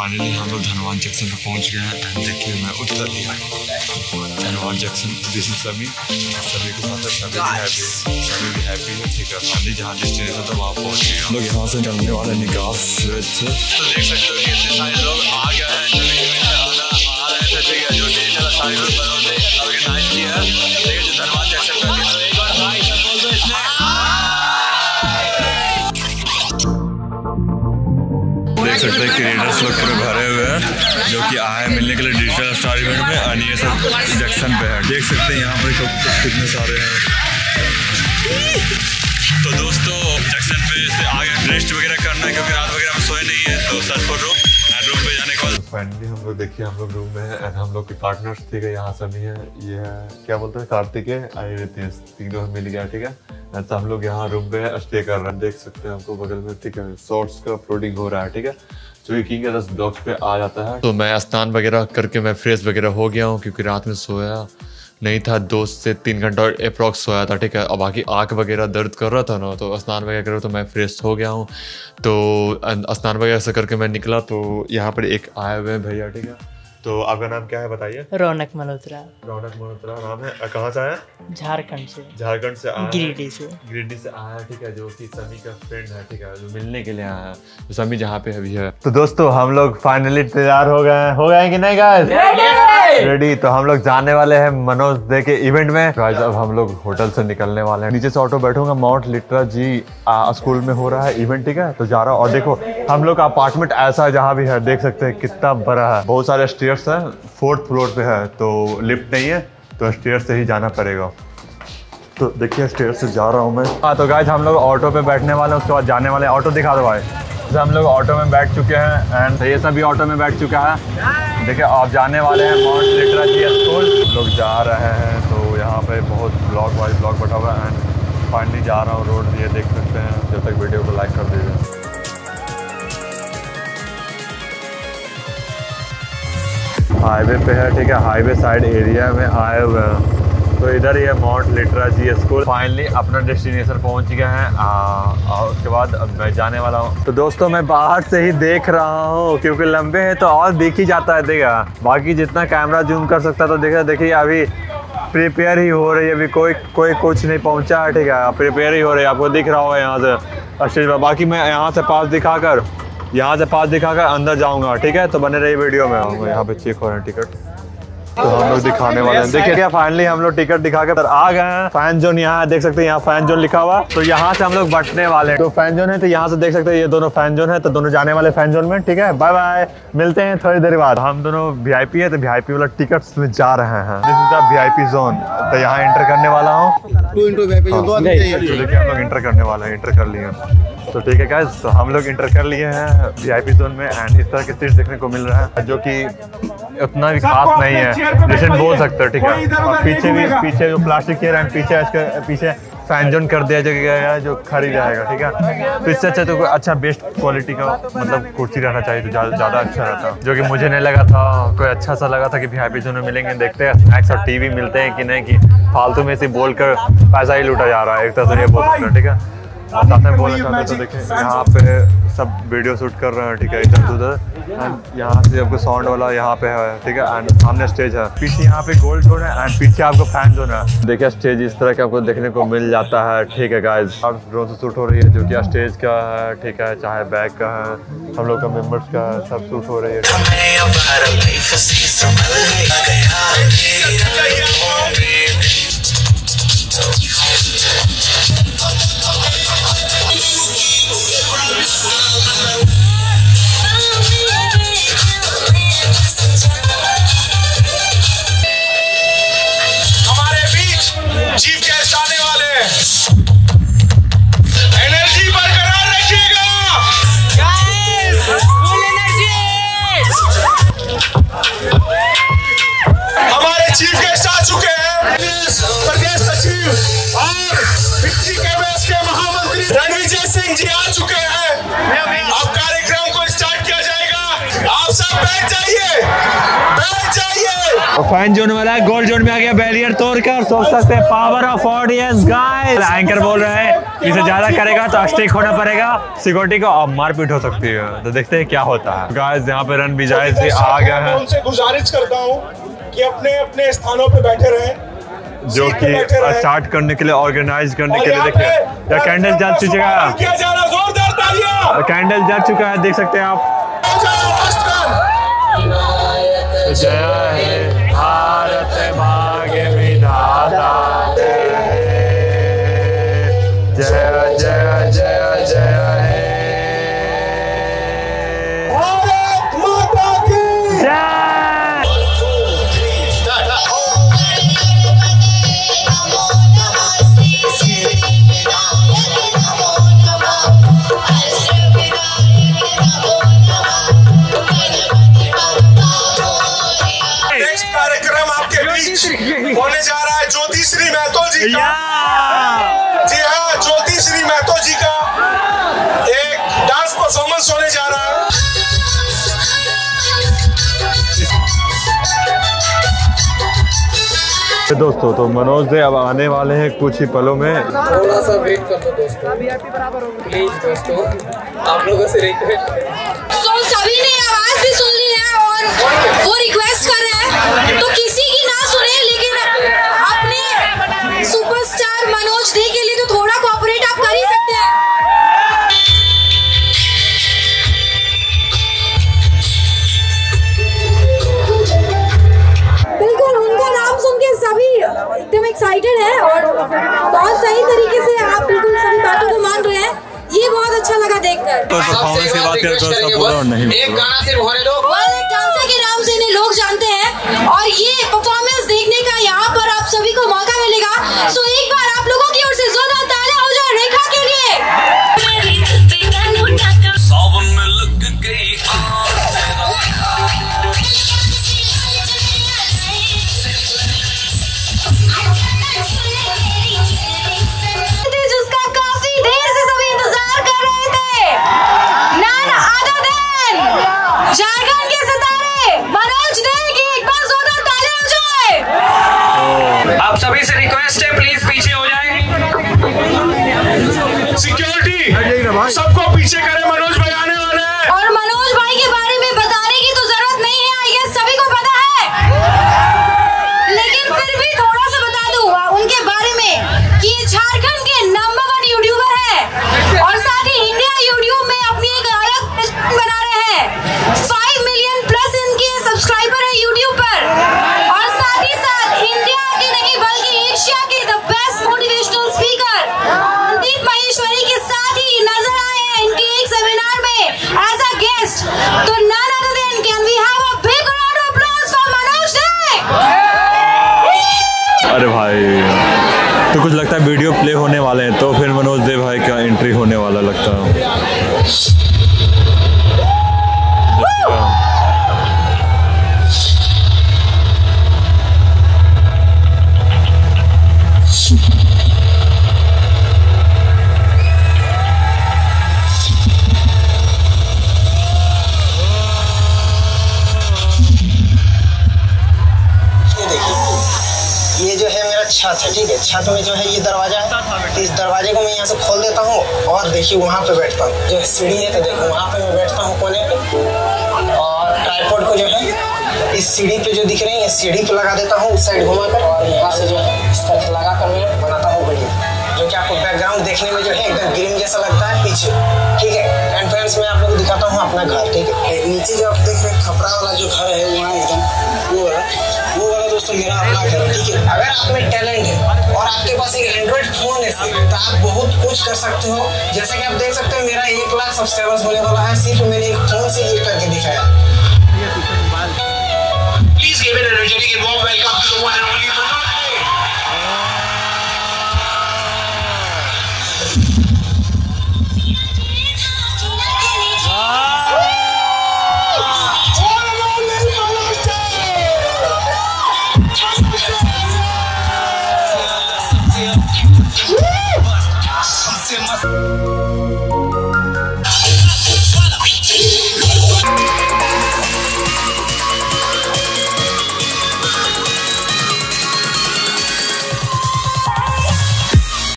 Finally हम लोग Dhanbad junction पर पहुंच गए हैं एंड देखिए मैं उतर लिया धनबाद जंक्शन। दिस इज सभी के साथ सभी भी हैप्पी है, ठीक है। फाइनली जहाँ डेस्टिनेशन था वहाँ पहुँच गए हम लोग। यहाँ से निकलने वाले निकास स्विच से तो देख सकते हो कितने सारे लोग आ गए हैं जो आ रहे थे, ठीक है। जो डेटा सारे लोग बनोते ऑर्गेनाइज किया है, देखिए जो धनबाद जंक्शन पर एक बार हाई सब बोल दो इसमें। देख सकते हैं क्रिएटर्स लोग पूरे भरे हुए हैं जो कि आए मिलने के लिए डिजिटल स्टार इवेंट में। और ये सब जंक्शन पे है, देख सकते हैं यहाँ पर कितने सारे हैं। तो दोस्तों जंक्शन पे से आगे रेस्ट वगैरह करना है क्योंकि रात वगैरह हम सोए नहीं है, तो search for room and room पे जाने के बाद फाइनली हम लोग देखिए हम लोग रूम में है एंड हम लोग के पार्टनर्स ठीक है यहाँ सभी है। ये है क्या बोलते हैं कार्तिक है आई रितेश, तीनों मिल गया ठीक है। ऐसा हम लोग यहाँ रूम पे स्टे कर रहे हैं, देख सकते हैं हमको बगल में ठीक है शॉर्ट्स का अपलोडिंग हो रहा है ठीक है, जो कि किंग एस ब्लॉग्स पे आ जाता है। तो मैं स्नान वगैरह करके मैं फ्रेश वगैरह हो गया हूँ क्योंकि रात में सोया नहीं था, 2 से 3 घंटा अप्रॉक्स सोया था ठीक है। और बाकी आँख वगैरह दर्द कर रहा था ना, तो स्नान वगैरह करो तो मैं फ्रेश हो गया हूँ। तो स्नान वगैरह से करके मैं निकला तो यहाँ पर एक आए हुए हैं भैया ठीक है। तो आपका नाम क्या है बताइए? रौनक मल्होत्रा। रौनक मल्होत्रा नाम है। कहाँ से आया? झारखंड से। झारखंड से आया, गिरिडीह से आया ठीक है, जो कि समी का फ्रेंड है ठीक है, जो मिलने के लिए आया है। समी जहाँ पे अभी है। तो दोस्तों हम लोग फाइनली तैयार हो गए कि नहीं गाइस? रेडी। तो हम लोग जाने वाले हैं मनोज दे के इवेंट में। गाइस अब हम लोग होटल से निकलने वाले हैं, नीचे से ऑटो बैठूंगा। माउंट लिटरा जी स्कूल में हो रहा है इवेंट ठीक है, तो जा रहा। और देखो हम लोग का अपार्टमेंट ऐसा है जहाँ भी है, देख सकते हैं कितना बड़ा है। बहुत सारे स्टेयर है, 4th फ्लोर पे है, तो लिफ्ट नहीं है तो स्टेयर से ही जाना पड़ेगा। तो देखिए स्टेयर से जा रहा हूँ मैं। हाँ तो गाइस हम लोग ऑटो पे बैठने वाले हैं, उसके बाद जाने वाले। ऑटो दिखा दो भाई। तो हम लोग ऑटो में बैठ चुके हैं एंड ये सभी ऑटो में बैठ चुका है। देखिए आप जाने वाले हैं माउंट लिटरा जी स्कूल, लोग जा रहे हैं। तो यहाँ पे बहुत ब्लॉक वाइज ब्लॉक बटा हुआ है एंड फाइनली जा रहा हूँ रोड ये देख सकते हैं। जब तक वीडियो को लाइक कर दीजिए। हाईवे पे है ठीक है, हाईवे साइड एरिया में आए हुए हैं। तो इधर ये माउंट लिटरा जी स्कूल। फाइनली अपना डेस्टिनेशन पहुंच गए हैं और उसके बाद अब मैं जाने वाला हूं। तो दोस्तों मैं बाहर से ही देख रहा हूं क्योंकि लंबे हैं तो और देख ही जाता है देखा। बाकी जितना कैमरा जूम कर सकता है तो देखा। देखिए अभी प्रिपेयर ही हो रही है, अभी कोई कुछ नहीं पहुँचा है ठीक है, प्रिपेयर ही हो रही है। आपको दिख रहा होगा यहाँ से स्टेज पर। बाकी मैं यहाँ से पास दिखाकर अंदर जाऊंगा ठीक है, तो बने रही वीडियो में। हम यहाँ पे चेक हो रहे हैं टिकट, तो हम लोग दिखाने वाले हैं। देखिए क्या फाइनली हम लोग टिकट दिखा के आ गए हैं। फैन जोन यहाँ देख सकते हैं, यहाँ फैन जोन लिखा हुआ। तो यहाँ से हम लोग बटने वाले हैं। तो फैन जोन है, तो यहाँ से देख सकते हैं ये दोनों फैन जोन है, तो दोनों जाने वाले फैन जोन में ठीक है। बाय बाय, मिलते हैं थोड़ी देर बाद। हम दोनों VIP है, तो VIP वाला टिकट में जा रहे हैं। VIP जोन, तो यहाँ एंटर करने वाला हूँ। हम लोग एंटर करने वाले हैं, एंटर कर लिए तो ठीक है गाइस। तो हम लोग इंटर कर लिए हैं VIP जोन में एंड इस तरह के सीट देखने को मिल रहा है जो कि उतना भी खास नहीं है जैसे बोल सकते हो ठीक है। और पीछे जो प्लास्टिक चेयर है पीछे फैन जोन कर दिया जाएगा जो खरीद जाएगा ठीक है। तो इससे अच्छा तो कोई अच्छा बेस्ट क्वालिटी का मतलब कुर्सी रहना चाहिए तो ज़्यादा अच्छा रहता, जो कि मुझे नहीं लगा था। कोई अच्छा सा लगा था कि VIP जोन में मिलेंगे, देखते हैं स्नैक्स और TV मिलते हैं कि नहीं, कि फालतू में से बोल कर पैसा ही लूटा जा रहा है एक तरह से ये बोल सकते ठीक है। आप बोलना चाहते तो देखें यहाँ पे सब वीडियो शूट कर रहे हैं ठीक है, इधर उधर एंड यहाँ से आपको साउंड वाला यहाँ पे है ठीक है। एंड सामने स्टेज है, पीछे यहाँ पे गोल्ड जोन है एंड पीछे आपको फैन जोन है। देखिए स्टेज इस तरह का आपको देखने को मिल जाता है ठीक है गाइज। और ड्रोन से शूट हो रही है जो कि स्टेज का है ठीक है, चाहे बैक का है, हम लोग का मेम्बर्स का है, सब शूट हो रही है। हमारे बीच चीफ गेस्ट आने वाले हैं, एनर्जी बरकरार रखिएगा गाइस, फुल एनर्जी। हमारे चीफ गेस्ट आ चुके हैं, प्रदेश सचिव और बिक्री के महामंत्री रणविजय सिंह जी आ चुके हैं। फाइन जोन वाला है, गोल्ड जोन में आ गया बैरियर तोड़कर। सोच सकते हैं power of audience guys. Anchor बोल रहे हैं इसे ज्यादा करेगा तो स्ट्रिक होना पड़ेगा, सिक्योरिटी को मारपीट हो सकती है। तो देखते हैं क्या होता है गाइस। यहाँ पे रणविजय सिंह आ गए हैं। उनसे गुजारिश करता हूँ कि अपने अपने स्थानों पे बैठे रहें, जो कि स्टार्ट करने के लिए ऑर्गेनाइज करने के लिए देखिए कैंडल जल चुका है, कैंडल जल चुका है, देख सकते हैं आप। जय भारत भाग्य विधाता, जय जय जय जय भारत माता की जय। होने जा रहा है ज्योति श्री महतो जी का, जी हाँ, ज्योति श्री महतो जी का एक डांस परफॉर्मेंस होने जा रहा है। दोस्तों तो मनोज दे अब आने वाले हैं कुछ ही पलों में, थोड़ा सा वेट कर लो दोस्तों, प्लीज दोस्तों आप लोगों से रिक्वेस्ट है। तो सभी ने आवाज भी सुन ली है और वो रिक्वेस्ट कर रहे हैं, तो किसी की ना सुने, लेकिन अपने सुपरस्टार मनोज दे के लिए तो थोड़ा कोऑपरेट आप कर ही सकते हैं। एकदम एक्साइटेड है और बहुत सही तरीके से आप बिल्कुल सही बातों को मान रहे हैं, ये बहुत अच्छा लगा देखकर। डांसर के नाम से इन्हें लोग जानते हैं और ये परफॉर्मेंस देखने का यहाँ पर आप सभी को मौका मिलेगा। सो एक बार आप लोगों की ओर से जोरदार तालियां हो जाए रेखा के लिए। झारखंड के सितारे मनोज दे की एक बार जोरदार तालियां हो जाए। आप सभी से रिक्वेस्ट है प्लीज पीछे हो जाएं, सिक्योरिटी सबको पीछे करें, मनोज भाई आने वाले हैं। और मनोज भाई के बारे में बताने की तो जरूरत नहीं है, ये सभी को पता है, लेकिन फिर भी थोड़ा सा बता दूं उनके बारे में कि झारखंड के नंबर 1 यूट्यूबर है और साथ ही इंडिया यूट्यूब में अपनी एक अलग पहचान बना रहे हैं। 5 मिलियन+ इनके सब्सक्राइबर है यूट्यूब पर और साथ ही साथ इंडिया के नहीं बल्कि एशिया के the best motivational speaker Sandeep Maheshwari के साथ ही नजर आए हैं इनके एक सेमिनार में एज अ गेस्ट। तो none other than can we have a big round of applause for Manoj Dey. अरे भाई तो कुछ लगता है वीडियो प्ले होने वाले हैं, तो फिर मनोज दे भाई का एंट्री होने वाला लगता है। ये जो है छत है, ठीक है, छत में जो है ये दरवाजा है, इस दरवाजे को मैं यहाँ से खोल देता हूँ और देखिए वहाँ पे बैठता हूँ, जो सीढ़ी है तो देखो वहाँ पे मैं बैठता हूँ कोने पे और ट्राइपॉड को जो है इस सीढ़ी पे जो दिख रही है सीढ़ी पे लगा देता हूँ, उस साइड घुमाकर और यहाँ से जो है इस तरफ लगा कर मैं बनाता हूँ बढ़िया, जो कि आपको बैकग्राउंड देखने में जो है एकदम ग्रीन जैसा लगता है पीछे, ठीक है। एंड फ्रेंड्स मैं आप लोग को दिखाता हूँ अपना घर, ठीक है, नीचे जो आप देख रहे हैं खपरा वाला जो घर है वहाँ एकदम वो है, वो वाला दोस्तों मेरा अपना घर है, ठीक है। अगर आप में टैलेंट है और आपके पास एक एंड्रॉइड फोन है तो आप बहुत कुछ कर सकते हो। जैसा कि आप देख सकते हो मेरा 1 लाख सब्सक्राइबर्स होने वाला है, सिर्फ मैंने एक फोन से ये करके दिखाया। Please give an energetic and warm welcome to the one and only Manoj Dey. Woo!